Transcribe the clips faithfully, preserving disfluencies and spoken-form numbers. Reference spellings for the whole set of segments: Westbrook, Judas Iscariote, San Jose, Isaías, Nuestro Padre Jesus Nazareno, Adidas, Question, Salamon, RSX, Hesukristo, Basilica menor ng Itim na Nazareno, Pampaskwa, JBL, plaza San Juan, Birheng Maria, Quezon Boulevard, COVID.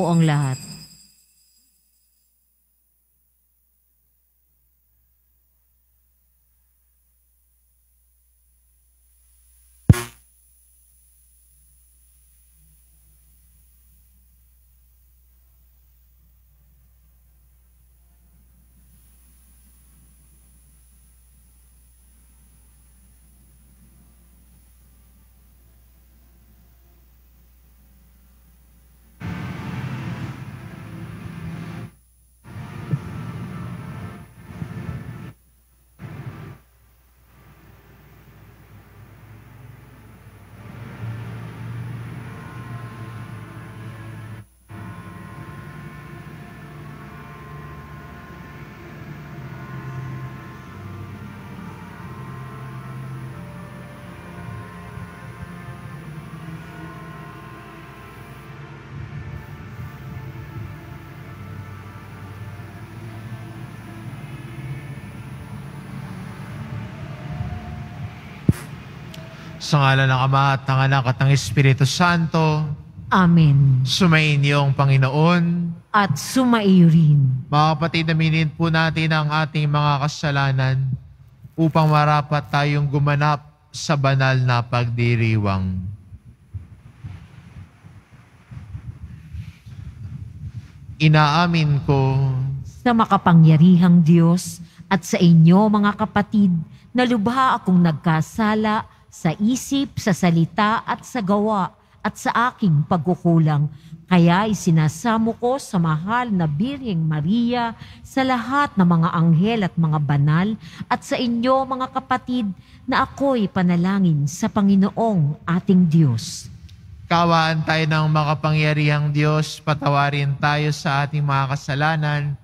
po ang lahat. Sa ngalan ng Ama at ng Anak at ng Espiritu Santo. Amen. Sumayin niyong Panginoon. At sumayin rin. Mga kapatid, aminin po natin ang ating mga kasalanan upang marapat tayong gumanap sa banal na pagdiriwang. Inaamin ko sa makapangyarihang Diyos at sa inyo mga kapatid na lubha akong nagkasala sa isip, sa salita at sa gawa at sa aking pagkukulang. Kaya isinasamo ko sa mahal na Birheng Maria, sa lahat ng mga anghel at mga banal at sa inyo mga kapatid na ako'y panalangin sa Panginoong ating Diyos. Kawaan tayo ng makapangyarihang Diyos, patawarin tayo sa ating mga kasalanan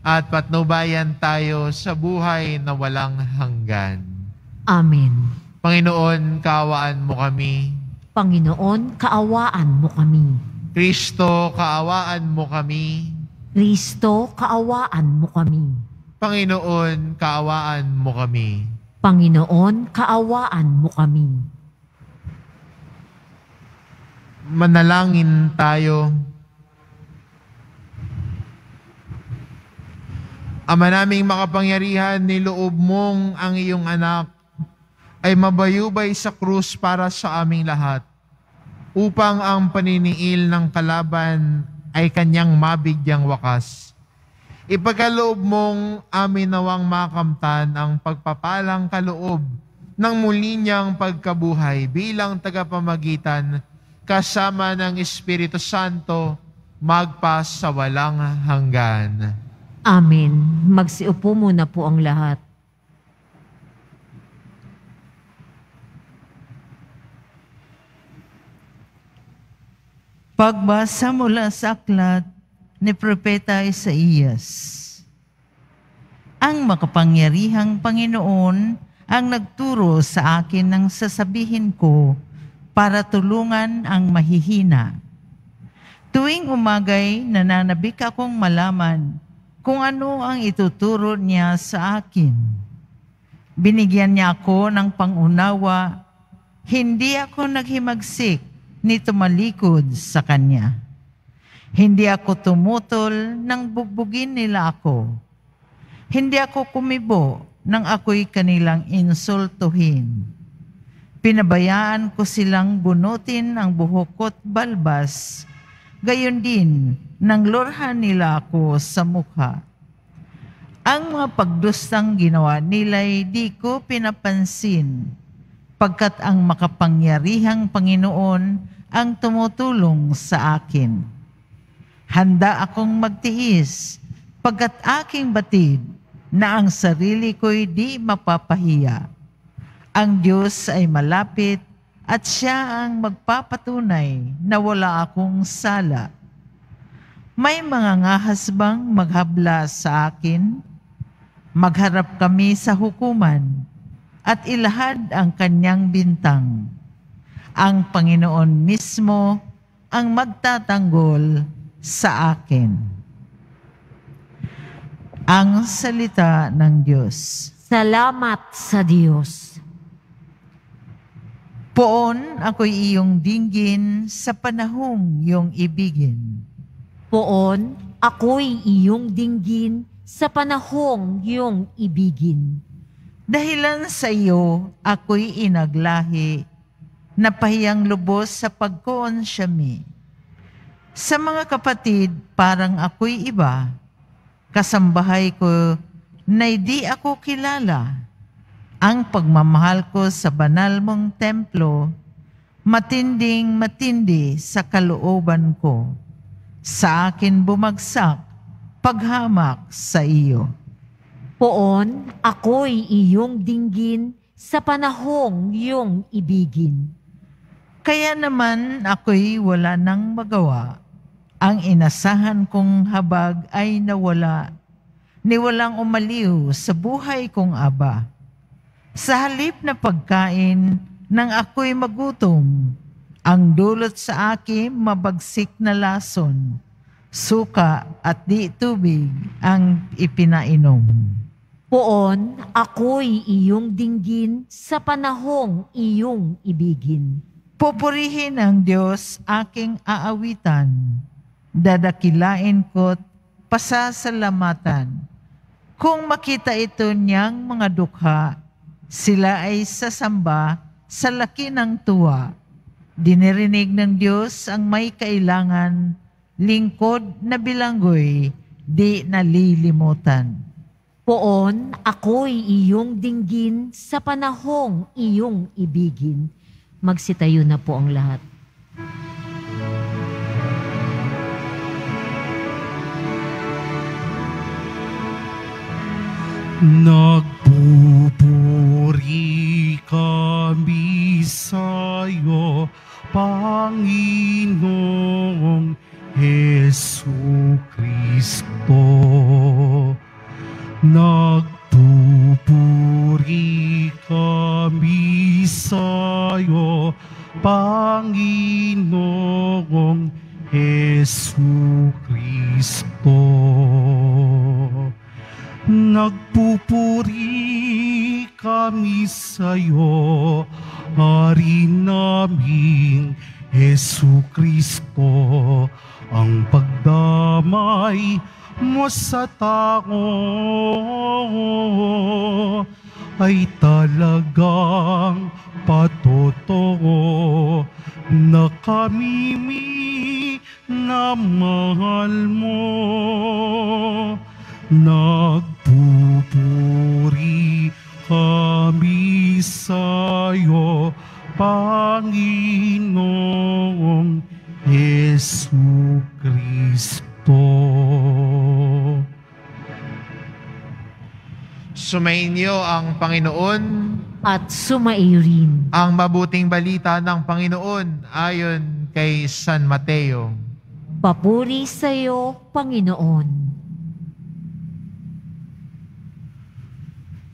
at patnubayan tayo sa buhay na walang hanggan. Amen. Panginoon, kaawaan mo kami. Panginoon, kaawaan mo kami. Kristo, kaawaan mo kami. Kristo, kaawaan mo kami. Panginoon, kaawaan mo kami. Panginoon, kaawaan mo kami. Manalangin tayo. Ama naming makapangyarihan, niloob mong ang iyong anak ay mabayubay sa krus para sa aming lahat, upang ang paniniil ng kalaban ay kanyang mabigyang wakas. Ipagkaloob mong amin nawang makamtan ang pagpapalang kaloob ng muli niyang pagkabuhay bilang tagapamagitan kasama ng Espiritu Santo magpas sa walang hanggan. Amen. Magsiupo muna po ang lahat. Pagbasa mula sa aklat ni Propeta Isaías. Ang makapangyarihang Panginoon ang nagturo sa akin ng sasabihin ko para tulungan ang mahihina. Tuwing umagay, nananabik akong malaman kung ano ang ituturo niya sa akin. Binigyan niya ako ng pangunawa, hindi ako naghimagsik ni tumalikod sa Kanya. Hindi ako tumutol nang bugbugin nila ako. Hindi ako kumibo nang ako'y kanilang insultuhin. Pinabayaan ko silang bunutin ang buhok ko't balbas, gayon din nang lurhan nila ako sa mukha. Ang mga pagdustang ginawa nila'y di ko pinapansin, pagkat ang makapangyarihang Panginoon ang tumutulong sa akin. Handa akong magtiis, pagkat aking batid na ang sarili ko'y di mapapahiya. Ang Diyos ay malapit at Siya ang magpapatunay na wala akong sala. May mga ngahas bang maghabla sa akin? Magharap kami sa hukuman at ilahad ang kanyang bintang. Ang Panginoon mismo ang magtatanggol sa akin. Ang salita ng Diyos. Salamat sa Diyos. Poon ako'y iyong dinggin sa panahong iyong ibigin. Poon, ako'y iyong dinggin sa panahong iyong ibigin. Dahilan sa iyo, ako'y inaglahi, napahiyang lubos sa pagkoonsya mi. Sa mga kapatid, parang ako'y iba, kasambahay ko na di ako kilala. Ang pagmamahal ko sa banal mong templo, matinding matindi sa kalooban ko. Sa akin bumagsak, paghamak sa iyo. Poon, ako'y iyong dinggin sa panahong iyong ibigin. Kaya naman ako'y wala nang magawa. Ang inasahan kong habag ay nawala, niwalang umaliw sa buhay kong aba. Sa halip na pagkain, nang ako'y magutom, ang dulot sa akin mabagsik na lason, suka at di tubig ang ipinainom. Poon, ako'y iyong dinggin sa panahong iyong ibigin. Pupurihin ang Diyos aking aawitan, dadakilain ko't pasasalamatan. Kung makita ito niyang mga dukha, sila ay sasamba sa laki ng tuwa. Dinirinig ng Diyos ang may kailangan, lingkod na bilanggoy, di nalilimutan. Poon, ako'y iyong dinggin sa panahong iyong ibigin. Magsitayo na po ang lahat. Nagpupuri kami sa'yo, Panginoong Hesu Kristo. Nagpupuri kami sa'yo, Panginoong Hesu Kristo. Nagpupuri kami sa'yo, Hari naming Hesu Kristo. Ang pagdamay mo sa tao ay talagang patotoo, na kamimi na mahal mo. Nagpupuri kami sa'yo, Panginoong Hesu Kristo. Sumainyo ang Panginoon at sumairin. Ang mabuting balita ng Panginoon ayon kay San Mateo. Papuri sa iyo, Panginoon.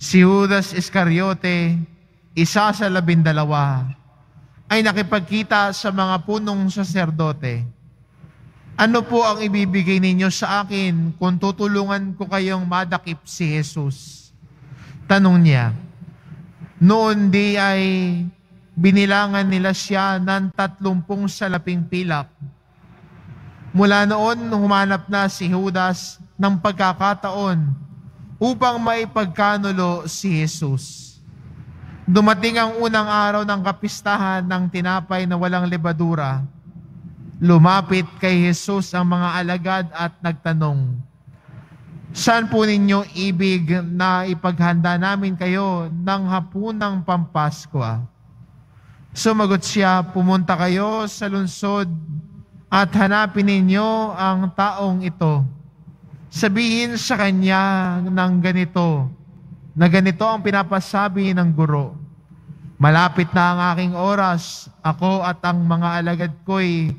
Si Judas Iscariote, isa sa labindalawa, ay nakipagkita sa mga punong saserdote. Ano po ang ibibigay ninyo sa akin kung tutulungan ko kayong madakip si Jesus? Tanong niya. Noon di ay binilangan nila siya ng tatlumpung salaping pilak. Mula noon, humanap na si Judas ng pagkakataon upang maipagkanulo si Jesus. Dumating ang unang araw ng kapistahan ng tinapay na walang lebadura. Lumapit kay Jesus ang mga alagad at nagtanong, "Saan po ninyo ibig na ipaghanda namin kayo ng hapunang Pampaskwa?" Sumagot siya, "Pumunta kayo sa lungsod at hanapin ninyo ang taong ito. Sabihin sa kanya ng ganito, na ganito ang pinapasabi ng guro. Malapit na ang aking oras, ako at ang mga alagad ko'y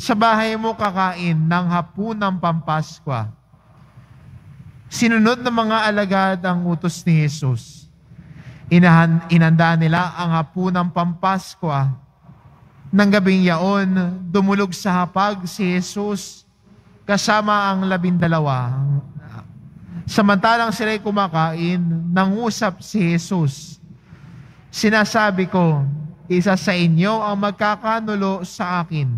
sa bahay mo kakain ng hapunang Pampaskwa." Sinunod ng mga alagad ang utos ni Jesus. Inahan, inanda nila ang hapunang Pampaskwa. Nang gabing yaon, dumulog sa hapag si Jesus kasama ang labindalawa. Samantalang sila'y kumakain, nangusap si Jesus. "Sinasabi ko, isa sa inyo ang magkakanulo sa akin."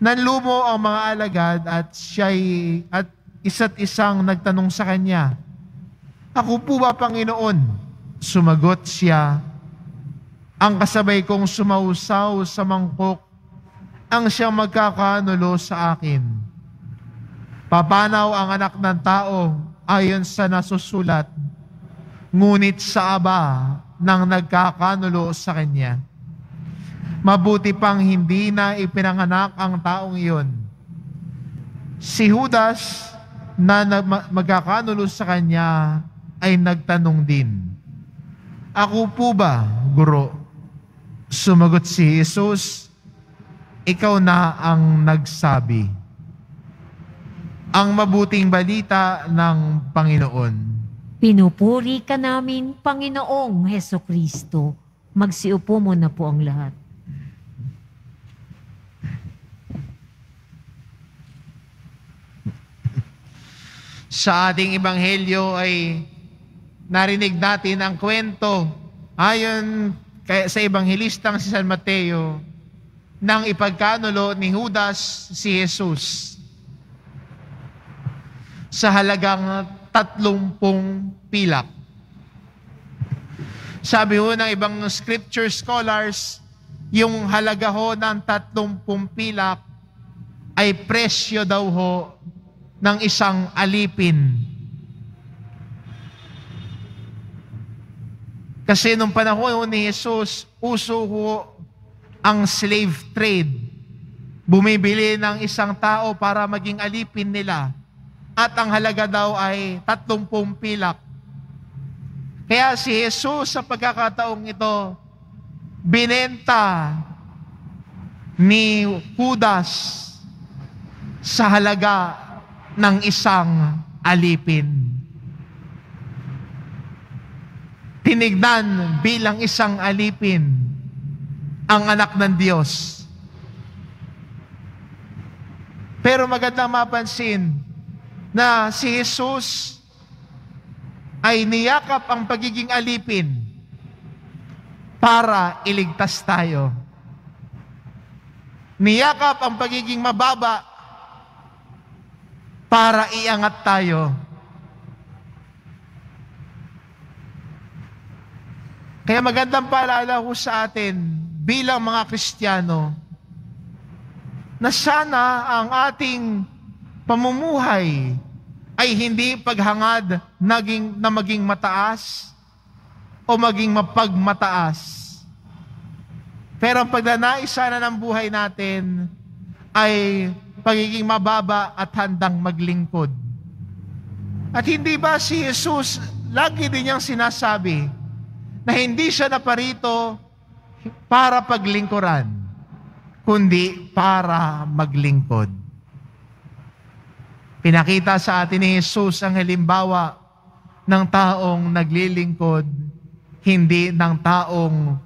Nanlumo ang mga alagad at siya'y at isa't isang nagtanong sa kanya, "Ako po ba, Panginoon?" Sumagot siya, "Ang kasabay kong sumausaw sa mangkok ang siyang magkakanulo sa akin." Papanaw ang anak ng tao ayon sa nasusulat, ngunit sa Aba ng nagkakanulo sa kanya. Mabuti pang hindi na ipinanganak ang taong iyon. Si Judas na magkakanulo sa kanya ay nagtanong din, "Ako po ba, Guro?" Sumagot si Jesus, "Ikaw na ang nagsabi." Ang mabuting balita ng Panginoon. Pinupuri ka namin, Panginoong Hesukristo. Magsiupo muna po ang lahat. Sa ating Ebanghelyo ay narinig natin ang kwento ayon kay, sa Ebanghelistang si San Mateo ng ipagkanulo ni Judas si Jesus sa halagang tatlumpung pilak. Sabi ho ng ibang scripture scholars, yung halaga ho ng tatlumpung pilak ay presyo daw ho ng isang alipin. Kasi nung panahon ni Jesus, uso ho ang slave trade. Bumibili ng isang tao para maging alipin nila. At ang halaga daw ay tatlumpung pilak. Kaya si Jesus sa pagkakataong ito, binenta ni Judas sa halaga ng isang alipin. Tinignan bilang isang alipin ang anak ng Diyos. Pero magandang mapansin na si Jesus ay niyakap ang pagiging alipin para iligtas tayo. Niyakap ang pagiging mababa para iangat tayo. Kaya magandang paalala ko sa atin bilang mga Kristiyano na sana ang ating pamumuhay ay hindi paghangad naging, na maging mataas o maging mapagmataas. Pero ang pagnanais sana ng buhay natin ay pagiging mababa at handang maglingkod. At hindi ba si Jesus lagi din niyang sinasabi na hindi siya naparito para paglingkuran, kundi para maglingkod. Pinakita sa atin ni Jesus ang halimbawa ng taong naglilingkod, hindi ng taong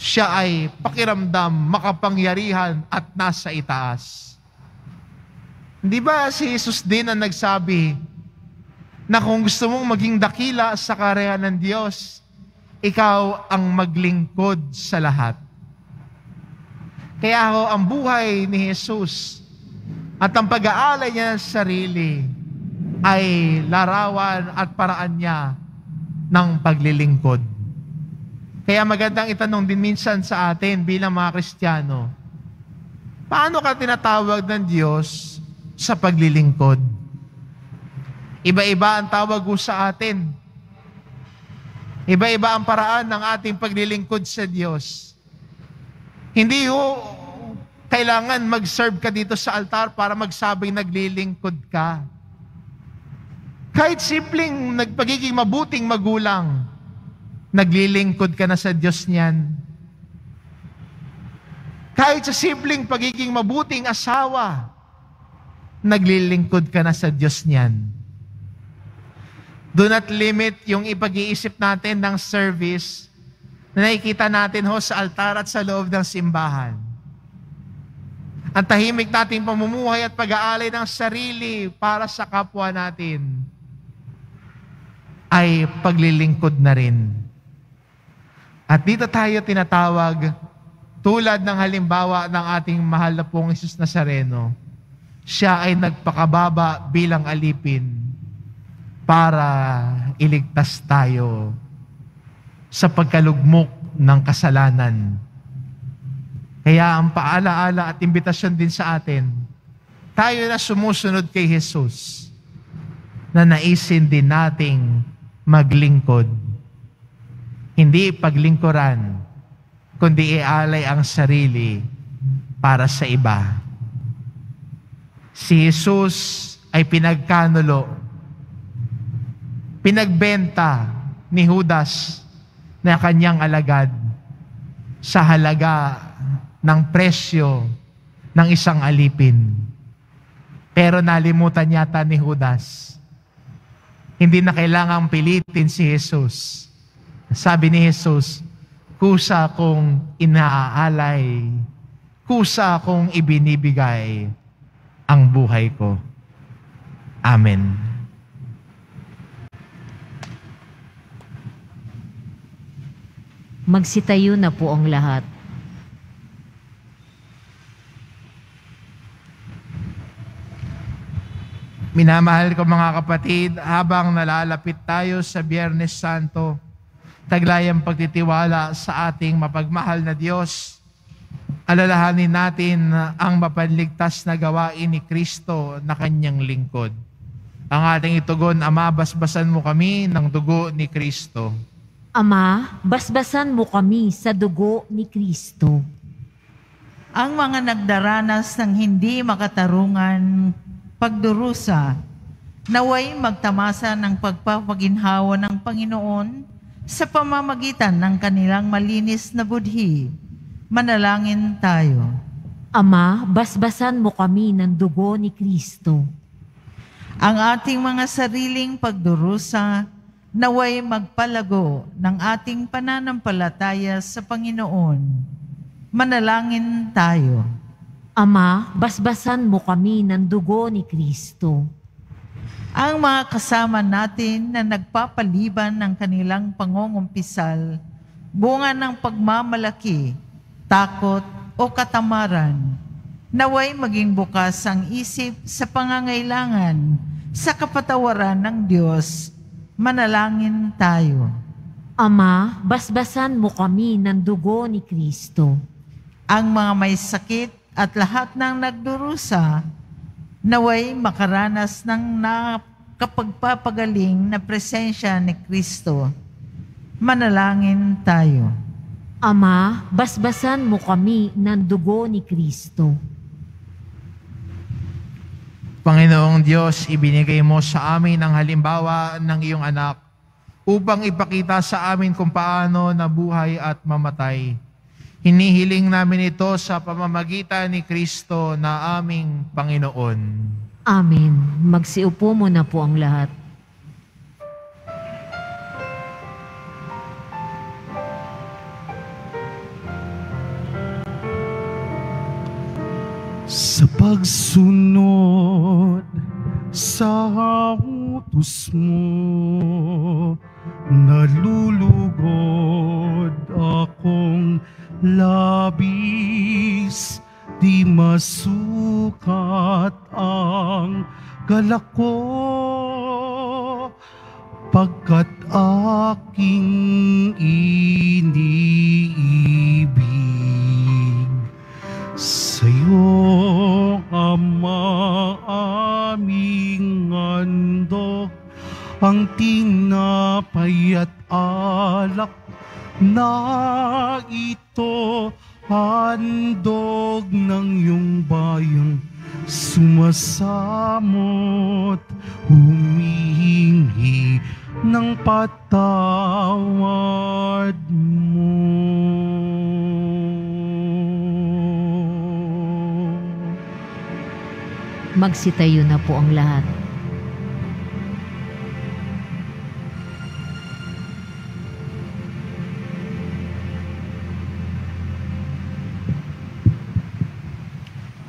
siya ay pakiramdam, makapangyarihan at nasa itaas. Hindi ba si Jesus din ang nagsabi na kung gusto mong maging dakila sa karehan ng Diyos, ikaw ang maglingkod sa lahat. Kaya ho, ang buhay ni Jesus at ang pag-aalay niya sa sarili ay larawan at paraan niya ng paglilingkod. Kaya magandang itanong din minsan sa atin bilang mga Kristiyano, paano ka tinatawag ng Diyos sa paglilingkod? Iba-iba ang tawag ho sa atin. Iba-iba ang paraan ng ating paglilingkod sa Diyos. Hindi ho kailangan mag-serve ka dito sa altar para magsabing naglilingkod ka. Kahit simpleng nagpagiging mabuting magulang, naglilingkod ka na sa Diyos niyan. Kahit sa simpleng pagiging mabuting asawa, naglilingkod ka na sa Diyos niyan. Do not limit yung ipag-iisip natin ng service na nakikita natin ho sa altar at sa loob ng simbahan. Ang tahimik nating pamumuhay at pag-aalay ng sarili para sa kapwa natin ay paglilingkod na rin. At dito tayo tinatawag Tulad ng halimbawa ng ating mahal na pong Jesus Nazareno, siya ay nagpakababa bilang alipin para iligtas tayo sa pagkalugmok ng kasalanan. Kaya ang paalaala at imbitasyon din sa atin, tayo na sumusunod kay Jesus na naisin din nating maglingkod. Hindi paglingkuran, kundi ialay ang sarili para sa iba. Si Jesus ay pinagkanulo, pinagbenta ni Judas na kanyang alagad sa halaga ng presyo ng isang alipin. Pero nalimutan yata ni Judas, hindi na kailangang pilitin si Jesus. Sabi ni Jesus, kusa kong inaalay, kusa kong ibinibigay ang buhay ko. Amen. Magsitayo na po ang lahat. Minamahal ko mga kapatid, habang nalalapit tayo sa Biyernes Santo, taglayang pagtitiwala sa ating mapagmahal na Diyos. Alalahanin natin ang mapanligtas na gawain ni Kristo na kanyang lingkod. Ang ating itugon, Ama, basbasan mo kami ng dugo ni Kristo. Ama, basbasan mo kami sa dugo ni Kristo. Ang mga nagdaranas ng hindi makatarungan pagdurusa, naway magtamasa ng pagpapaginhawa ng Panginoon sa pamamagitan ng kanilang malinis na budhi. Manalangin tayo. Ama, basbasan mo kami ng dugo ni Kristo. Ang ating mga sariling pagdurusa, naway magpalago ng ating pananampalataya sa Panginoon. Manalangin tayo. Ama, basbasan mo kami ng dugo ni Kristo. Ang mga kasama natin na nagpapaliban ng kanilang pangungumpisal, bunga ng pagmamalaki, takot o katamaran, naway maging bukas ang isip sa pangangailangan sa kapatawaran ng Diyos, manalangin tayo. Ama, basbasan mo kami ng dugo ni Kristo. Ang mga may sakit at lahat ng nagdurusa, naway makaranas ng nakapagpapagaling na presensya ni Kristo. Manalangin tayo. Ama, basbasan mo kami ng dugo ni Kristo. Panginoong Diyos, ibinigay mo sa amin ang halimbawa ng iyong anak upang ipakita sa amin kung paano nabuhay at mamatay. Hinihiling namin ito sa pamamagitan ni Kristo na aming Panginoon. Amen. Magsiupo muna po ang lahat. Sa pagsunod sa utos mo, nalulugod akong labis, di masukat ang galak ko, pagkat aking iniibig sa'yo, Ama, aming andok, ang tinapay at alak na ito, handog ng iyong bayang sumasamot, humihingi ng patawad mo. Magsitayo na po ang lahat.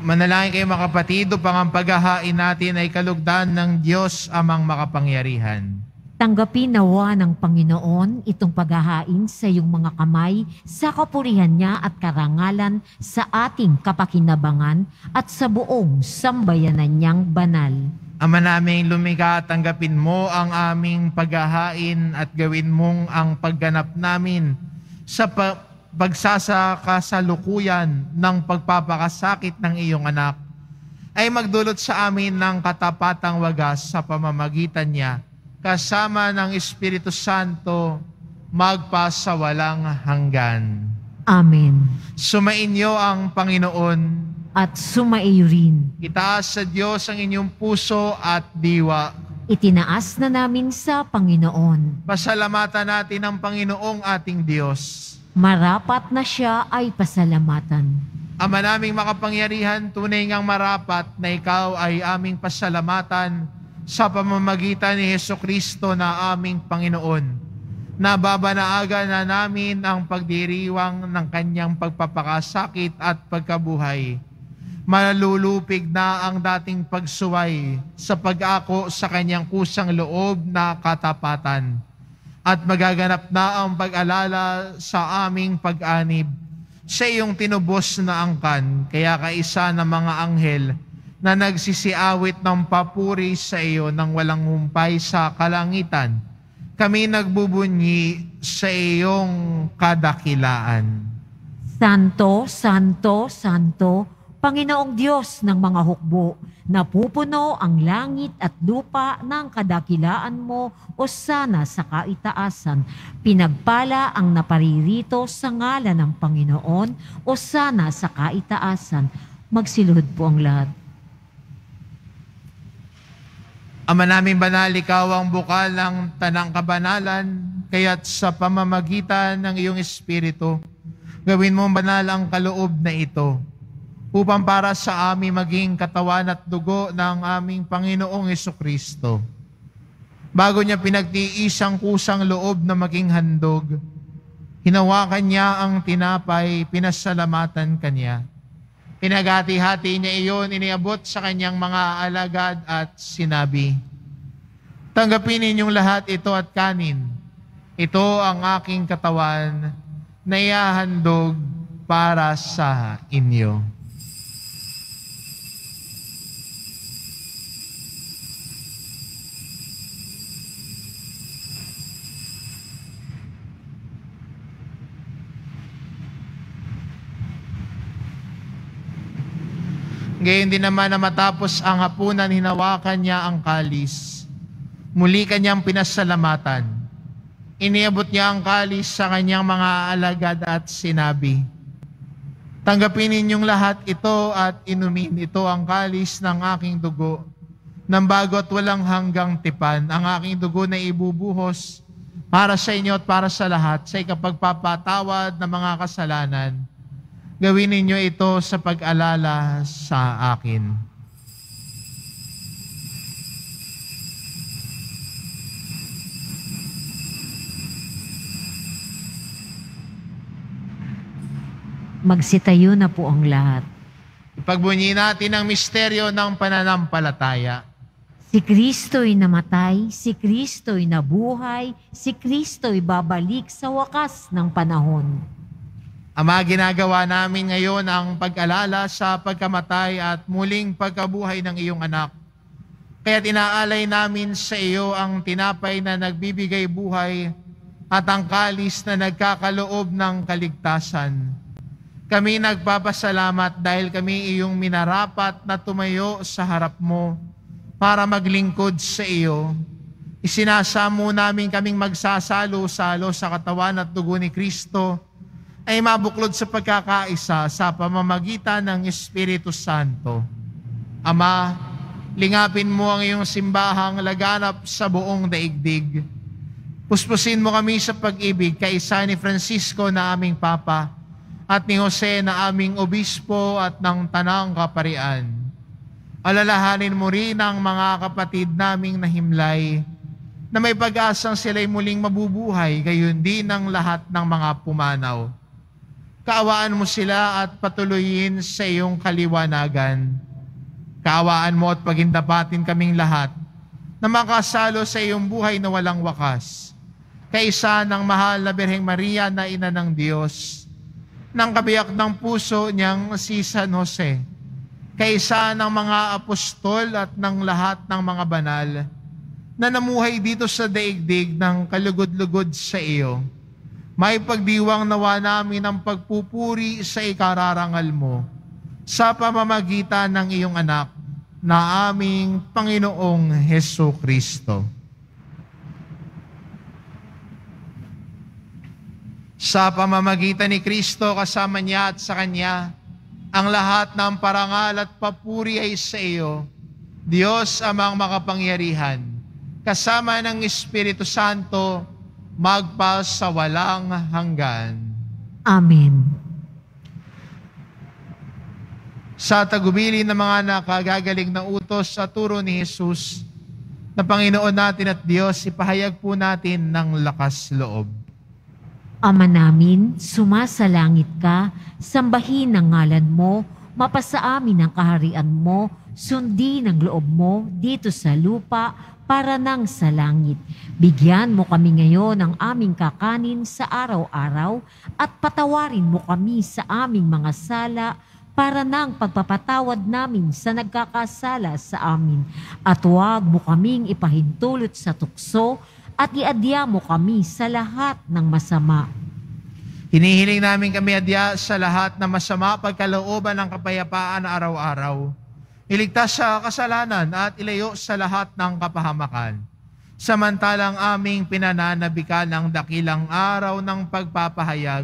Manalangin kayo mga kapatid upang ang paghahain natin ay kalugdan ng Diyos amang makapangyarihan. Tanggapin nawa ng Panginoon itong paghahain sa iyong mga kamay sa kapurihan niya at karangalan sa ating kapakinabangan at sa buong sambayanan niyang banal. Ama naming lumikha, tanggapin mo ang aming paghahain at gawin mong ang pagganap namin sa pa pagsasakasalukuyan ng pagpapakasakit ng iyong anak ay magdulot sa amin ng katapatang wagas sa pamamagitan niya kasama ng Espiritu Santo, magpasawalang hanggan. Amen. Sumainyo ang Panginoon. At sumaiyo rin. Itaas sa Diyos ang inyong puso at diwa. Itinaas na namin sa Panginoon. Pasalamatan natin ang Panginoong ating Diyos. Marapat na siya ay pasalamatan. Ama naming makapangyarihan, tunay ngang marapat na ikaw ay aming pasalamatan sa pamamagitan ni Hesukristo na aming Panginoon. Nababanaagan na namin ang pagdiriwang ng kanyang pagpapakasakit at pagkabuhay. Malulupig na ang dating pagsuway sa pag-ako sa kanyang kusang loob na katapatan. At magaganap na ang pag-alala sa aming pag-anib sa iyong tinubos na angkan, kaya kaisa ng mga anghel na nagsisiawit ng papuri sa iyo nang walang humpay sa kalangitan, kami nagbubunyi sa iyong kadakilaan. Santo, Santo, Santo, Panginoong Diyos ng mga hukbo, napupuno ang langit at lupa ng kadakilaan mo o sana sa kaitaasan. Pinagpala ang naparirito sa ngalan ng Panginoon o sana sa kaitaasan. Magsiluhod po ang lahat. Ama namin banal, ikaw ang bukal ng tanang kabanalan, kaya't sa pamamagitan ng iyong Espiritu, gawin mo banal ang kaloob na ito, upang para sa amin maging katawan at dugo ng aming Panginoong Hesukristo. Bago niya pinagtiis ang kusang loob na maging handog, hinawakan niya ang tinapay, pinasalamatan kanya. Pinagati-hati niya iyon, iniabot sa kanyang mga alagad at sinabi, "Tanggapin ninyong lahat ito at kanin. Ito ang aking katawan na ihahandog para sa inyo." Gayon din naman na matapos ang hapunan, hinawakan niya ang kalis. Muli kanyang pinasalamatan. Iniabot niya ang kalis sa kanyang mga alagad at sinabi, "Tanggapin ninyong lahat ito at inumin ito ang kalis ng aking dugo, ng bago at walang hanggang tipan, ang aking dugo na ibubuhos para sa inyo at para sa lahat, sa ikapagpapatawad ng mga kasalanan. Gawin ninyo ito sa pag-alala sa akin." Magsitayo na po ang lahat. Ipagbunyi natin ang misteryo ng pananampalataya. Si Kristo'y namatay, si Kristo'y nabuhay, si Kristo'y babalik sa wakas ng panahon. Ama, ginagawa namin ngayon ang pag-alala sa pagkamatay at muling pagkabuhay ng iyong anak. Kaya tinaalay namin sa iyo ang tinapay na nagbibigay buhay at ang kalis na nagkakaloob ng kaligtasan. Kami nagpapasalamat dahil kami iyong minarapat na tumayo sa harap mo para maglingkod sa iyo. Isinasamo namin kaming magsasalo-salo sa katawan at dugo ni Kristo ay mabuklod sa pagkakaisa sa pamamagitan ng Espiritu Santo. Ama, lingapin mo ang iyong simbahang laganap sa buong daigdig. Puspusin mo kami sa pag-ibig kaisa ni Francisco na aming Papa at ni Jose na aming Obispo at ng Tanang Kaparian. Alalahanin mo rin ang mga kapatid naming nahimlay na may pag-asang sila'y muling mabubuhay, gayon din ang lahat ng mga pumanaw. Kaawaan mo sila at patuloyin sa iyong kaliwanagan. Kaawaan mo at pagindapatin kaming lahat na makasalo sa iyong buhay na walang wakas. Kaysa ng mahal na Birheng Maria na ina ng Diyos, ng kabiyak ng puso niyang si San Jose, kaysa ng mga apostol at ng lahat ng mga banal na namuhay dito sa daigdig ng kalugod-lugod sa iyo. May pagdiwang nawa namin ang pagpupuri sa ikararangal mo sa pamamagitan ng iyong anak na aming Panginoong Hesu Kristo. Sa pamamagitan ni Kristo kasama niya at sa Kanya, ang lahat ng parangal at papuri ay sa iyo, Diyos Amang makapangyarihan, kasama ng Espiritu Santo, magpa sa walang hanggan. Amen. Sa tagubilin ng mga nakagagaling na utos sa turo ni Jesus, na Panginoon natin at Diyos, ipahayag po natin ng lakas loob. Ama namin, sumasalangit ka, sambahin ang ngalan mo, mapasa amin ang kaharian mo, sundin ang loob mo dito sa lupa para nang sa langit. Bigyan mo kami ngayon ng aming kakanin sa araw-araw at patawarin mo kami sa aming mga sala para nang pagpapatawad namin sa nagkakasala sa amin. At huwag mo kaming ipahintulot sa tukso at iadya mo kami sa lahat ng masama. Hinihiling namin kami adya sa lahat ng masama pagkalooban ng kapayapaan araw-araw. Iligtas sa kasalanan at ilayo sa lahat ng kapahamakan. Samantalang aming pinananabikan ang dakilang araw ng pagpapahayag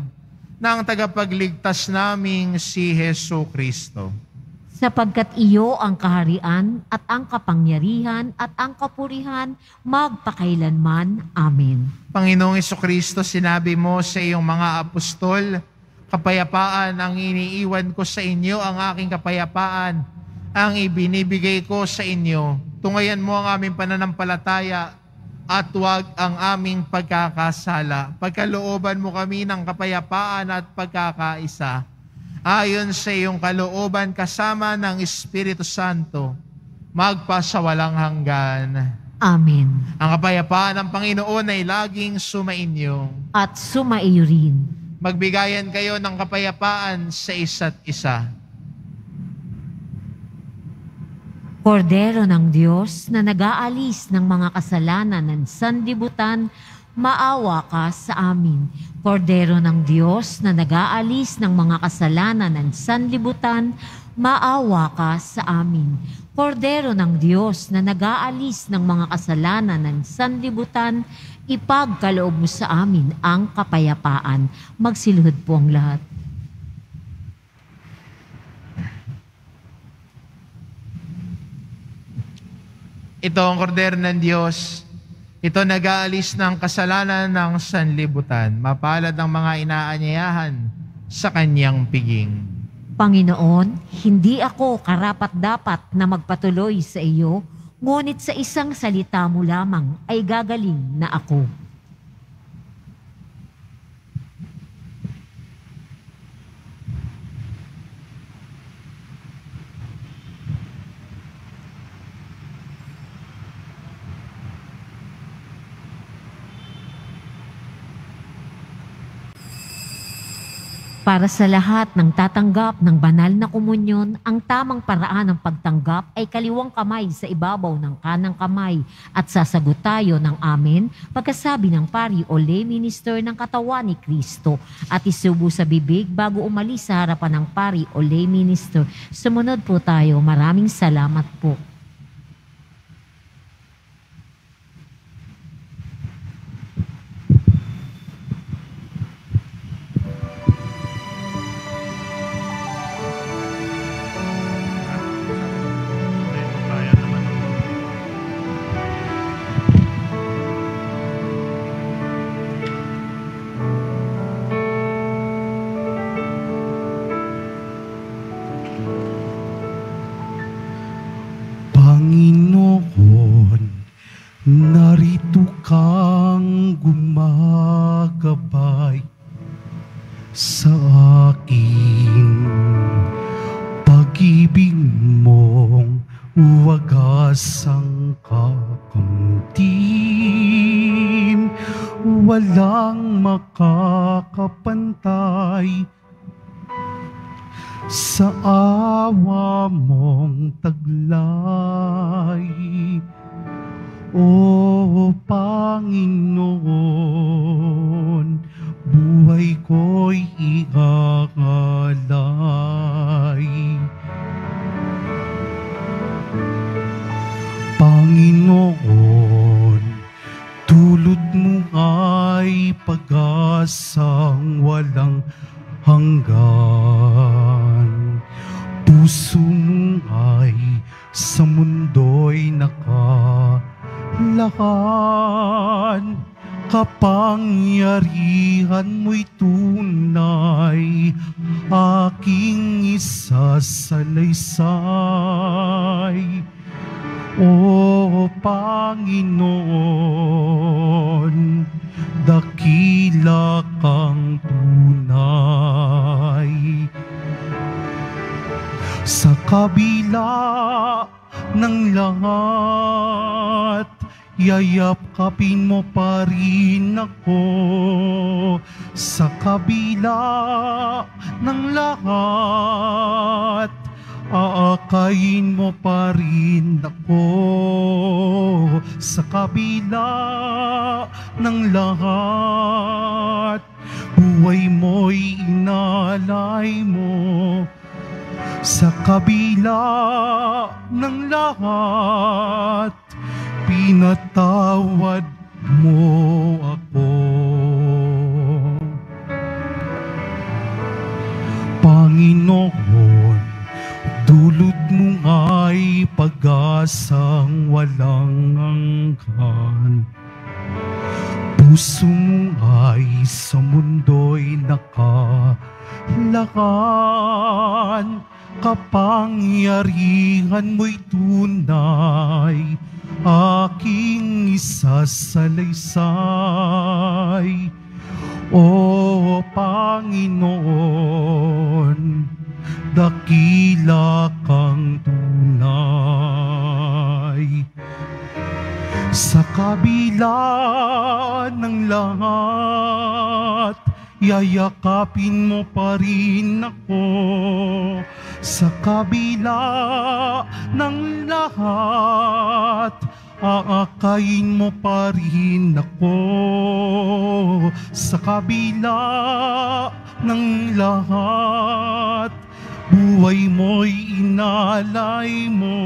ng tagapagligtas naming si Hesu Kristo. Sapagkat iyo ang kaharian at ang kapangyarihan at ang kapurihan magpakailanman. Amen. Panginoong Hesu Kristo, sinabi mo sa iyong mga apostol, kapayapaan ang iniiwan ko sa inyo, ang aking kapayapaan ang ibinibigay ko sa inyo. Tungayan mo ang aming pananampalataya at huwag ang aming pagkakasala. Pagkalooban mo kami ng kapayapaan at pagkakaisa ayon sa iyong kalooban kasama ng Espiritu Santo, magpasawalang hanggan. Amen. Ang kapayapaan ng Panginoon ay laging sumainyo. At sumaiyo rin. Magbigayan kayo ng kapayapaan sa isa't isa. Kordero ng Diyos na nag-aalis ng mga kasalanan ng sandibutan, maawa ka sa amin. Kordero ng Diyos na nag-aalis ng mga kasalanan ng sandibutan, maawa ka sa amin. Kordero ng Diyos na nag-aalis ng mga kasalanan ng sandibutan, ipagkaloob mo sa amin ang kapayapaan. Magsilhod po ang lahat. Ito ang kordero ng Diyos. Ito nag-aalis ng kasalanan ng sanlibutan. Mapalad ang mga inaanyayahan sa kanyang piging. Panginoon, hindi ako karapat-dapat na magpatuloy sa iyo, ngunit sa isang salita mo lamang ay gagaling na ako. Para sa lahat ng tatanggap ng banal na komunyon, ang tamang paraan ng pagtanggap ay kaliwang kamay sa ibabaw ng kanang kamay at sasagot tayo ng amen pagkasabi ng pari o lay minister ng katawan ni Kristo at isubo sa bibig bago umalis sa harapan ng pari o lay minister. Sumunod po tayo. Maraming salamat po. Narito kang gumagabay sa akin, pag-ibig mong wag Taga-sangkakamtin, walang makakapantay sa awa mong taglay, O Panginoon, buhay ko'y iaalay. Panginoon, tulad mo ay pag-asang walang hanggan. Puso mo ay sa mundo'y nakalakad. Kapangyarihan mo'y tunay, aking isasalaysay. O Panginoon, dakila kang tunay. Sa kabila ng lahat, yayakapin mo pa rin ako. Sa kabila ng lahat, aakayin mo pa rin ako. Sa kabila ng lahat, buhay mo'y inalay mo. Sa kabila ng lahat, pinatawad mo ako. Panginoon, dulot mo ay pag-asang walang hanggan. Puso mo ay sa mundo'y nakalakan. Kapangyarihan mo'y tunay, aking isasalaysay. O Panginoon, dakila kang tunay. Sa kabila ng lahat, yayakapin mo pa rin ako. Sa kabila ng lahat, aakayin mo pa rin ako. Sa kabila ng lahat, buhay mo'y inalay mo.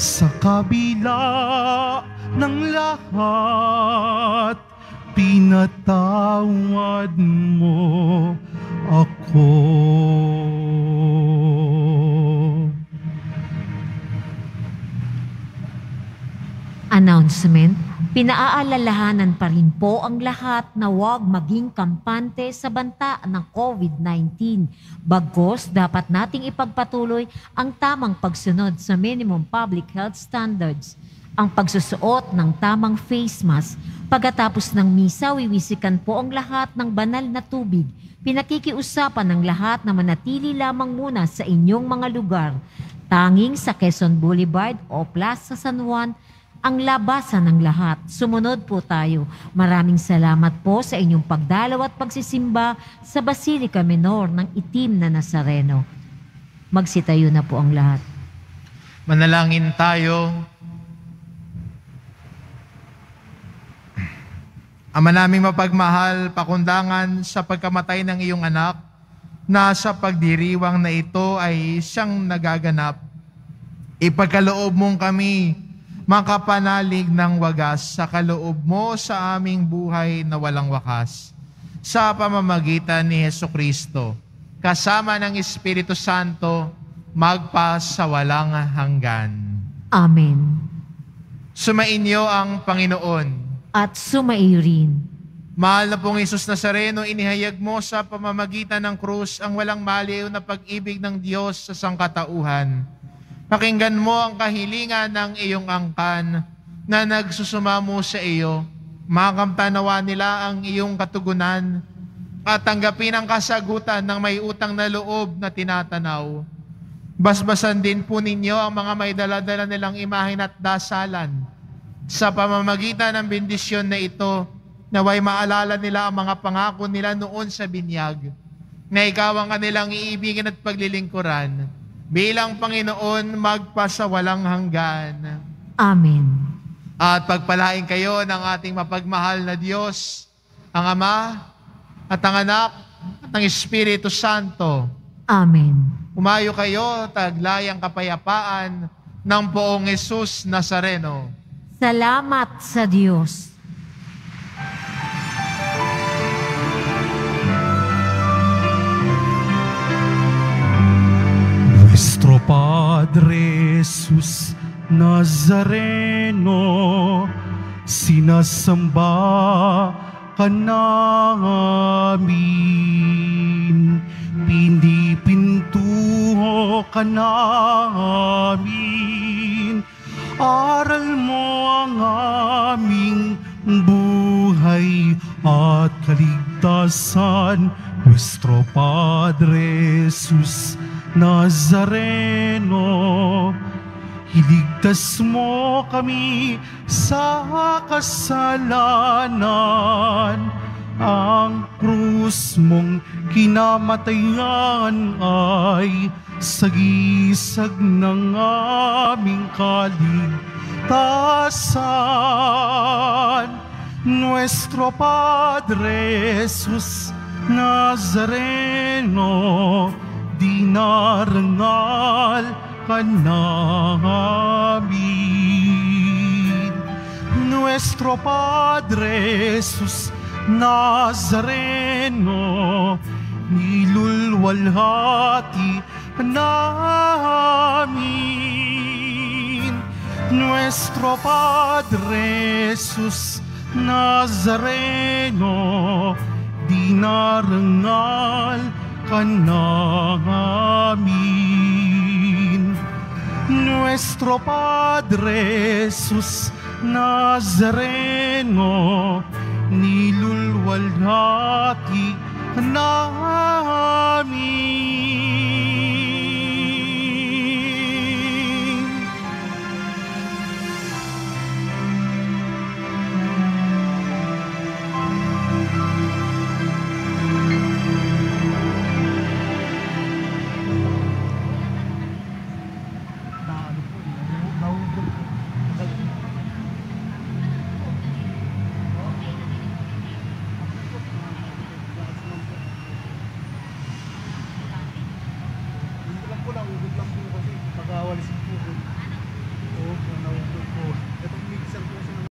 Sa kabila ng lahat, pinatawad mo ako. Announcement, pinaaalalahanan pa rin po ang lahat na huwag maging kampante sa banta ng COVID nineteen. Bagkus, dapat nating ipagpatuloy ang tamang pagsunod sa minimum public health standards. Ang pagsusuot ng tamang face mask. Pagkatapos ng misa, wiwisikan po ang lahat ng banal na tubig. Pinakikiusapan ng lahat na manatili lamang muna sa inyong mga lugar. Tanging sa Quezon Boulevard o Plaza San Juan, ang labasan ng lahat. Sumunod po tayo. Maraming salamat po sa inyong pagdalaw at pagsisimba sa Basilica menor ng Itim na Nazareno. Magsitayo na po ang lahat. Manalangin tayo. Ama naming mapagmahal, pakundangan sa pagkamatay ng iyong anak na sa pagdiriwang na ito ay siyang nagaganap. Ipagkaloob mong kami makapanalig ng wagas sa kaloob mo sa aming buhay na walang wakas. Sa pamamagitan ni Jesucristo, kasama ng Espiritu Santo, magpa sa walang hanggan. Amen. Sumainyo ang Panginoon. At sumaiyo rin. Mahal na pong Jesus Nazareno, inihayag mo sa pamamagitan ng krus ang walang maliw na pag-ibig ng Diyos sa sangkatauhan. Pakinggan mo ang kahilingan ng iyong angkan na nagsusumamo sa iyo. Makampanawa nila ang iyong katugunan at tanggapin ang kasagutan ng may utang na loob na tinatanaw. Basbasan din po ninyo ang mga may daladala nilang imahin at dasalan sa pamamagitan ng bendisyon na ito, naway maalala nila ang mga pangako nila noon sa binyag, na ikaw ang kanilang iibigin at paglilingkuran bilang Panginoon magpasawalang hanggan. Amen. At pagpalain kayo ng ating mapagmahal na Diyos, ang Ama at ang Anak at ang Espiritu Santo. Amen. Umayo kayo, taglay ang kapayapaan ng poong Jesus Nazareno. Salamat sa Diyos. Nuestro Padre Jesus Nazareno, sinasamba ka namin. Pinipintuho ka namin, aral mo ang aming buhay at kaligtasan. Nuestro Padre Jesus Nazareno, iligtas mo kami sa kasalanan. Ang krus mong kinamatayan ay sagisag ng aming kaligtasan. Nuestro Padre Jesus Nazareno, dinarangal ka namin. Nuestro Padre Jesus Nazareno, nilulwalhati namin. Nuestro Padre Jesus Nazareno, dinarangal ka namin. Nuestro Padre Jesus Nazareno, nilulwalhati namin.